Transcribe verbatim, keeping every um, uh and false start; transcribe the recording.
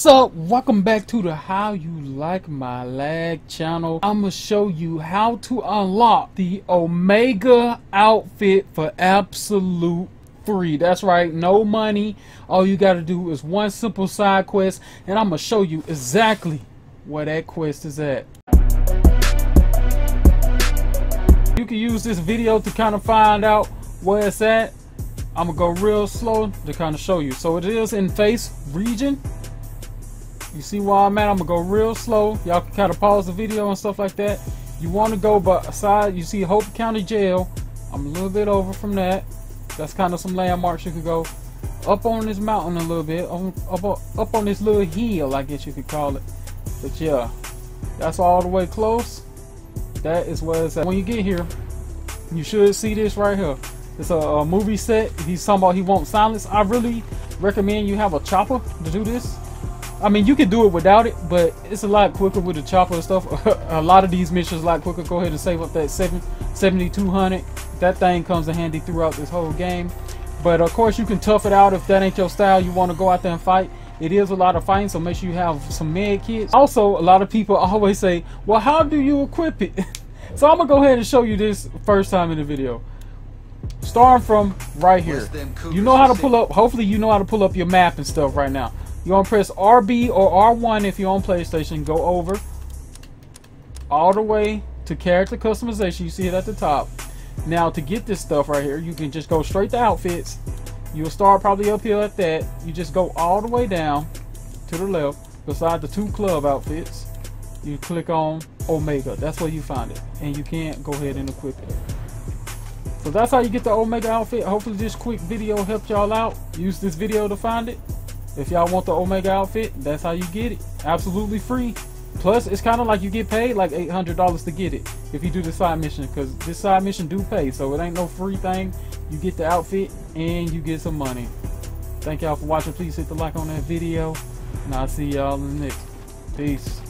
So welcome back to the How You Like My Lag channel. I'm gonna show you how to unlock the Omega outfit for absolute free. That's right, no money. All you gotta do is one simple side quest, and I'm gonna show you exactly where that quest is at. You can use this video to kind of find out where it's at. I'm gonna go real slow to kind of show you. So it is in Face region. You see where I'm at? I'm gonna go real slow. Y'all can kind of pause the video and stuff like that. You want to go beside, you see Hope County Jail. I'm a little bit over from that. That's kind of some landmarks you can go. Up on this mountain a little bit. Up, up, up on this little hill, I guess you could call it. But yeah, that's all the way close. That is where it's at. When you get here, you should see this right here. It's a, a movie set. He's talking about he wants silence. I really recommend you have a chopper to do this. I mean, you can do it without it, but it's a lot quicker with the chopper and stuff. A lot of these missions a lot quicker. Go ahead and save up that seventy-two hundred. That thing comes in handy throughout this whole game. But of course, you can tough it out if that ain't your style. You want to go out there and fight. It is a lot of fighting, so make sure you have some med kits. Also, a lot of people always say, well, how do you equip it? So I'm going to go ahead and show you this first time in the video. Starting from right here. You know how to pull up. Hopefully, you know how to pull up your map and stuff right now. You want to press R B or R one if you're on PlayStation. Go over all the way to character customization. You see it at the top. Now to get this stuff right here, you can just go straight to outfits. You'll start probably up here at that. You just go all the way down to the left beside the two club outfits. You click on Omega. That's where you find it. And you can go ahead and equip it. So that's how you get the Omega outfit. Hopefully this quick video helped y'all out. Use this video to find it. If y'all want the Omega outfit, that's how you get it. Absolutely free. Plus, it's kind of like you get paid like eight hundred dollars to get it if you do the side mission, because this side mission do pay, so it ain't no free thing. You get the outfit and you get some money. Thank y'all for watching. Please hit the like on that video, and I'll see y'all in the next. Peace.